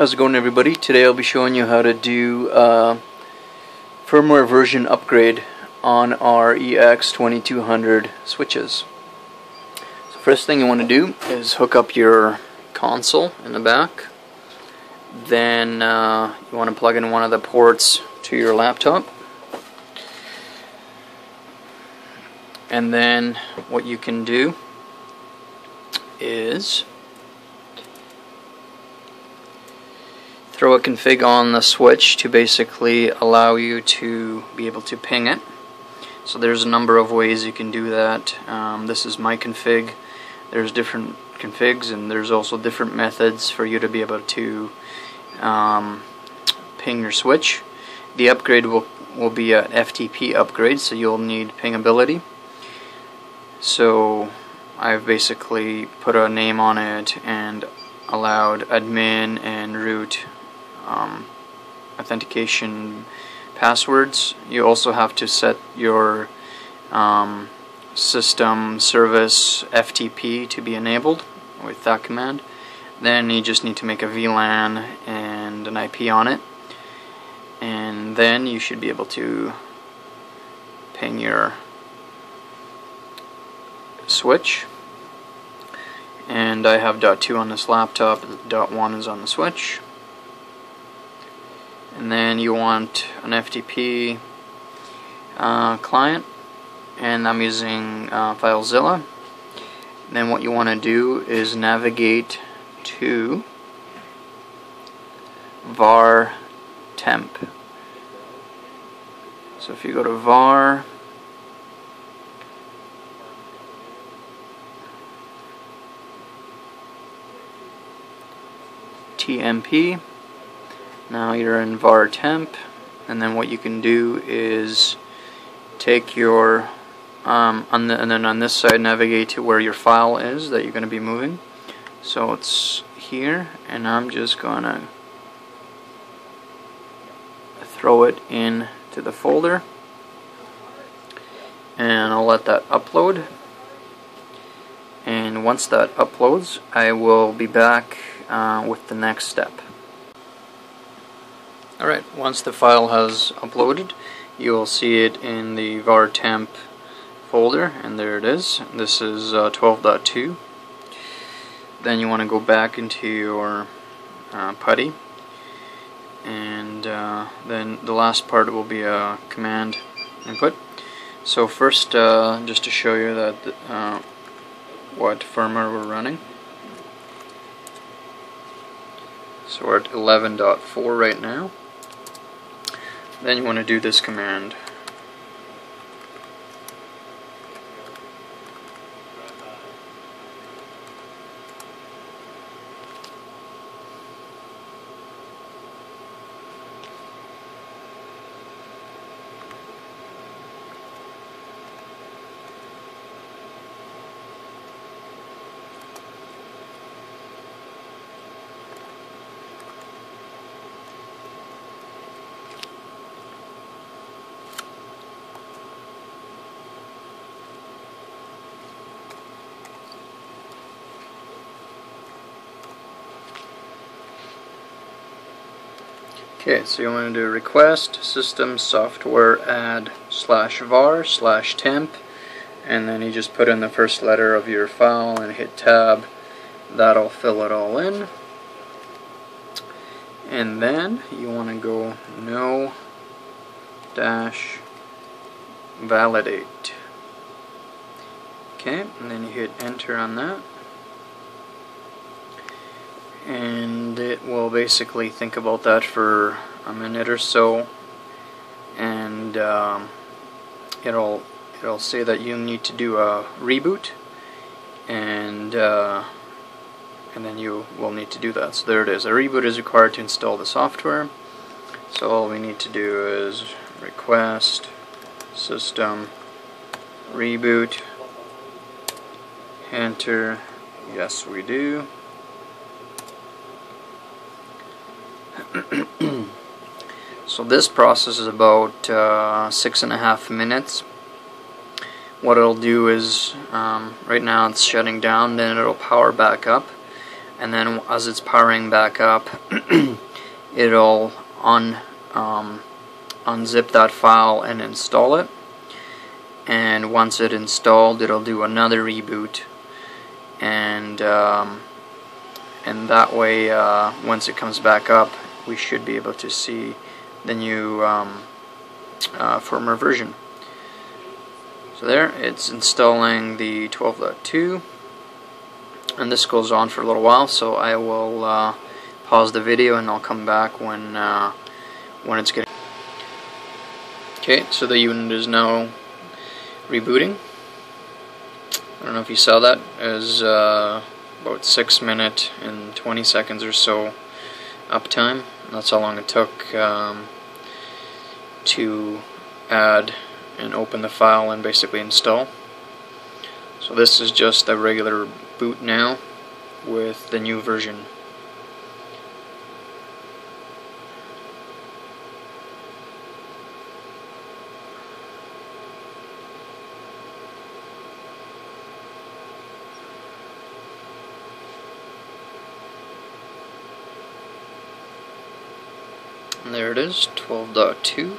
How's it going, everybody? Today I'll be showing you how to do firmware version upgrade on our EX2200 switches. So first thing you want to do is hook up your console in the back. Then you want to plug in one of the ports to your laptop. And then what you can do is throw a config on the switch to basically allow you to be able to ping it. So there's a number of ways you can do that. This is my config. There's different configs, and there's also different methods for you to be able to ping your switch. The upgrade will be an FTP upgrade, so you'll need pingability. So I've basically put a name on it and allowed admin and root authentication passwords. You also have to set your system service FTP to be enabled with that command. Then you just need to make a VLAN and an IP on it, and then you should be able to ping your switch. And I have .2 on this laptop, .1 is on the switch. And then you want an FTP client, and I'm using FileZilla. And then what you want to do is navigate to var temp. So if you go to var, TMP. Now you're in var temp, and then what you can do is take your and then on this side navigate to where your file is that you're going to be moving. So it's here, and I'm just gonna throw it in to the folder, and I'll let that upload. And once that uploads, I will be back with the next step. Alright, once the file has uploaded, you will see it in the var temp folder, and there it is. This is 12.2. Then you want to go back into your PuTTY, and then the last part will be a command input. So first, just to show you that what firmware we're running. So we're at 11.4 right now. Then you want to do this command. Okay, so you want to do request system software add /var/temp, and then you just put in the first letter of your file and hit tab. That'll fill it all in. And then you want to go no-validate. Okay, and then you hit enter on that. And it will basically think about that for a minute or so, and it'll say that you need to do a reboot, and then you will need to do that. So there it is. A reboot is required to install the software. So all we need to do is request system reboot, enter, yes we do. So this process is about 6.5 minutes. What it'll do is right now it's shutting down, then it'll power back up, and then as it's powering back up, it'll unzip that file and install it. And once it's installed, it'll do another reboot, and that way, once it comes back up, we should be able to see the new firmware version. So there, it's installing the 12.2, and this goes on for a little while. So I will pause the video, and I'll come back when it's getting. Okay, so the unit is now rebooting. I don't know if you saw that. As about 6 minutes and 20 seconds or so uptime. That's how long it took to add and open the file and basically install. So this is just a regular boot now with the new version. And there it is, 12.2.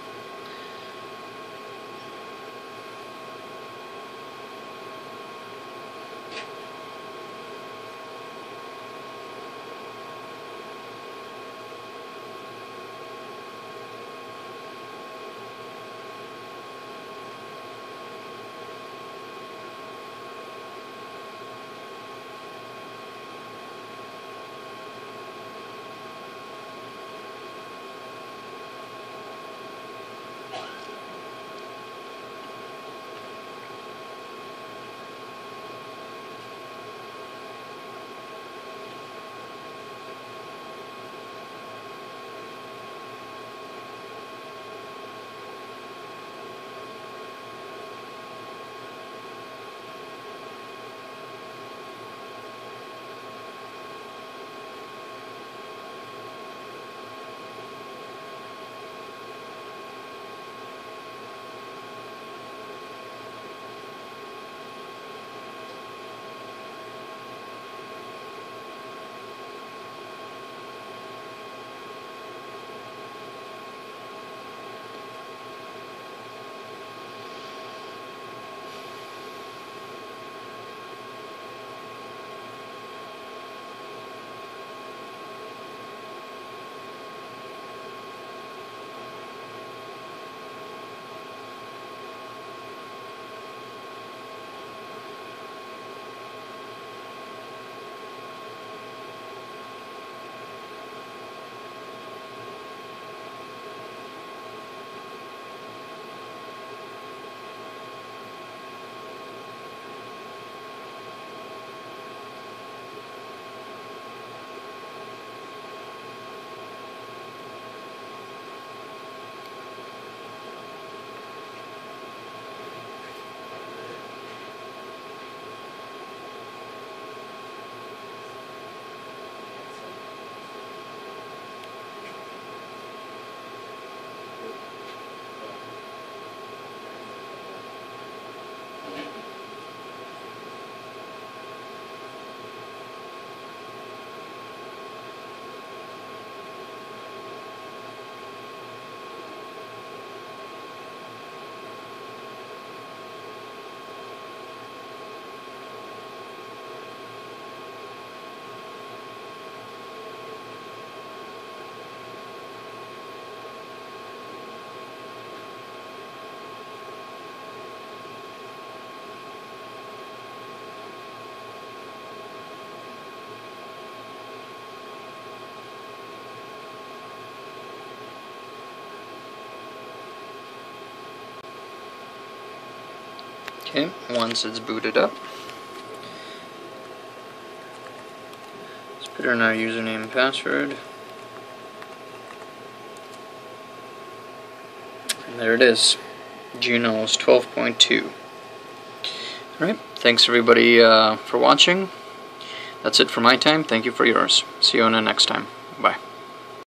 Okay, once it's booted up, let's put in our username and password. And there it is, Junos 12.2. Alright, thanks everybody for watching. That's it for my time. Thank you for yours. See you on the next time.